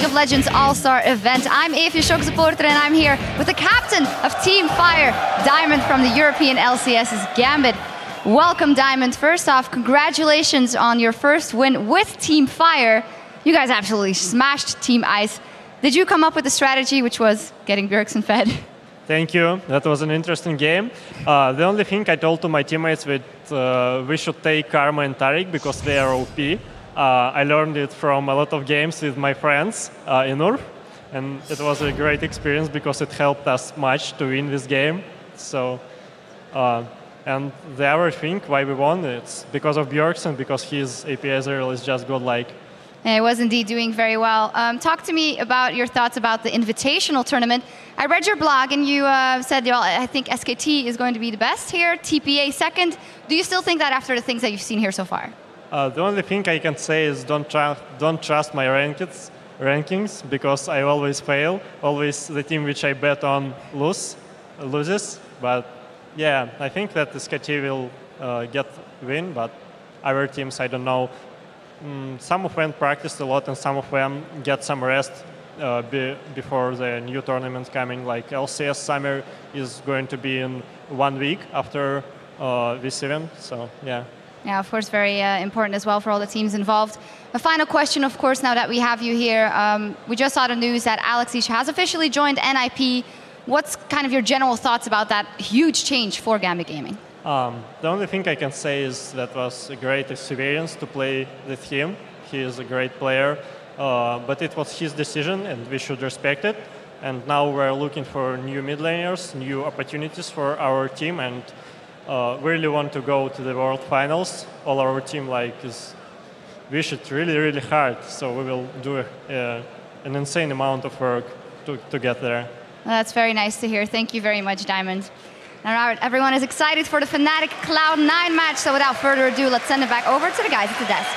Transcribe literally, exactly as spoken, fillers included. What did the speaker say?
League of Legends All-Star event. I'm Afi Shokzaporte and I'm here with the captain of Team Fire, Diamond from the European L C S's Gambit. Welcome, Diamond. First off, congratulations on your first win with Team Fire. You guys absolutely smashed Team Ice. Did you come up with a strategy which was getting Bjergsen fed? Thank you. That was an interesting game. Uh, the only thing I told to my teammates that uh, we should take Karma and Taric because they are O P. Uh, I learned it from a lot of games with my friends uh, in Urf, and it was a great experience because it helped us much to win this game. So, uh, and the other thing why we won it's because of Bjergsen, because his A P Azerial is just godlike. And it was indeed doing very well. Um, talk to me about your thoughts about the Invitational Tournament. I read your blog and you uh, said, well, I think S K T is going to be the best here, T P A second. Do you still think that after the things that you've seen here so far? Uh, the only thing I can say is don't, tr don't trust my rankings, rankings because I always fail. Always the team which I bet on lose, loses. But yeah, I think that S K T will uh, get win, but other teams, I don't know. Mm, some of them practiced a lot and some of them get some rest uh, be, before the new tournament coming. Like L C S summer is going to be in one week after uh, this event, so yeah. Yeah, of course, very uh, important as well for all the teams involved. A final question, of course, now that we have you here. Um, we just saw the news that Alex Ich has officially joined N I P. What's kind of your general thoughts about that huge change for Gambit Gaming? Um, the only thing I can say is that was a great experience to play with him. He is a great player, uh, but it was his decision and we should respect it. And now we're looking for new mid laners, new opportunities for our team, and uh, we really want to go to the World Finals. All our team like is wish it really, really hard, so we will do uh, an insane amount of work to, to get there. Well, that's very nice to hear. Thank you very much, Diamond. Now, Robert, everyone is excited for the Fnatic Cloud nine match, so without further ado, let's send it back over to the guys at the desk.